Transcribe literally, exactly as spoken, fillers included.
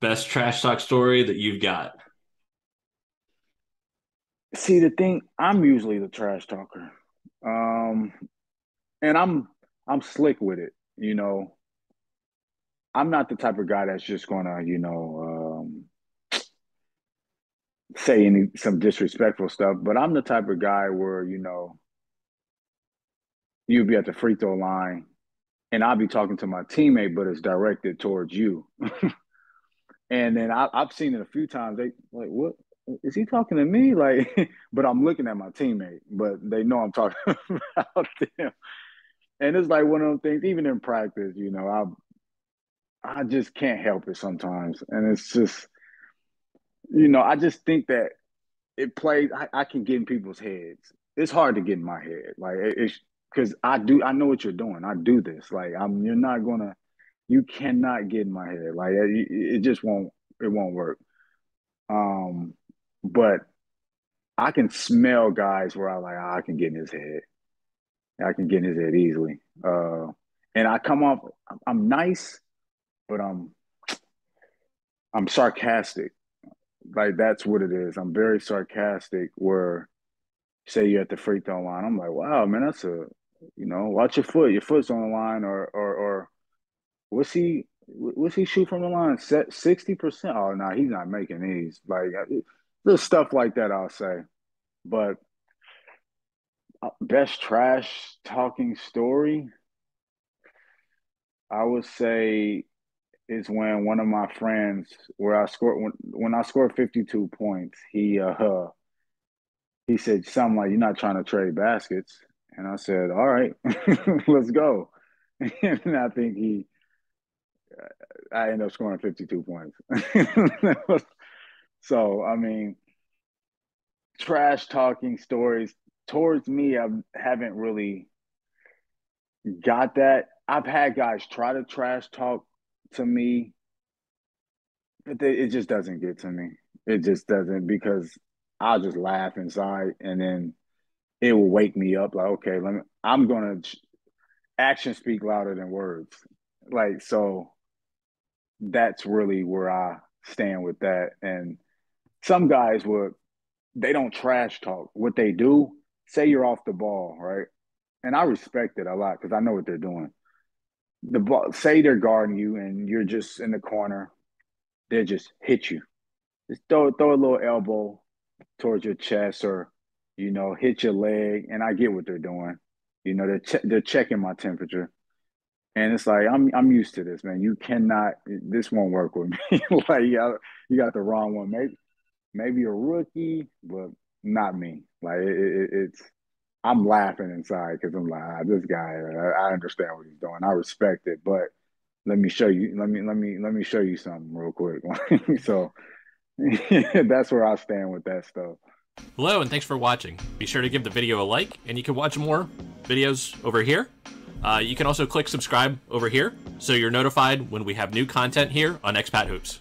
best trash talk story that you've got? See, the thing, I'm usually the trash talker. Um, and I'm I'm slick with it, you know. I'm not the type of guy that's just gonna, you know, um, say any some disrespectful stuff, but I'm the type of guy where, you know, you'd be at the free throw line and I'll be talking to my teammate, but it's directed towards you. And then I, I've seen it a few times. They like, what? Is he talking to me? Like, but I'm looking at my teammate, but they know I'm talking about them. And it's like one of them things, even in practice, you know, I I just can't help it sometimes. And it's just, you know, I just think that it plays, I, I can get in people's heads. It's hard to get in my head. Like, it, it's because I do, I know what you're doing. I do this. Like, I'm, you're not going to, you cannot get in my head. Like, it, it just won't, it won't work. Um, But I can smell guys where I'm like, oh, I can get in his head. I can get in his head easily. Uh, and I come off, I'm nice, but I'm, I'm sarcastic. Like, that's what it is. I'm very sarcastic where, say you're at the free throw line. I'm like, wow, man, that's a, you know, watch your foot. Your foot's on the line. Or, or, or what's he, what's he shoot from the line? Set sixty percent? Oh, no, nah, he's not making these. Like, it, there's stuff like that, I'll say. But best trash talking story, I would say, is when one of my friends, where I scored when, when I scored fifty-two points, he uh he said something like, "You're not trying to trade baskets," and I said, "All right, let's go." And I think he, I ended up scoring fifty-two points. So, I mean, trash talking stories towards me, I haven't really got that. I've had guys try to trash talk to me, but they, it just doesn't get to me. It just doesn't, because I'll just laugh inside, and then it will wake me up. Like, okay, let me, I'm going to action speak louder than words. Like, so that's really where I stand with that. And some guys would, they don't trash talk. What they do, say you're off the ball, right? And I respect it a lot because I know what they're doing. The ball, say they're guarding you and you're just in the corner, they just hit you. Just throw throw a little elbow towards your chest, or, you know, hit your leg. And I get what they're doing. You know, they're che- they're checking my temperature. And it's like, I'm I'm used to this, man. You cannot, this won't work with me. Like, yeah, you got the wrong one. Maybe maybe a rookie, but not me. Like, it, it, it's, I'm laughing inside because I'm like, ah, this guy, I, I understand what he's doing. I respect it, but let me show you. Let me let me let me show you something real quick. So that's where I stand with that stuff. Hello, and thanks for watching. Be sure to give the video a like, and you can watch more videos over here. Uh, you can also click subscribe over here so you're notified when we have new content here on Expat Hoops.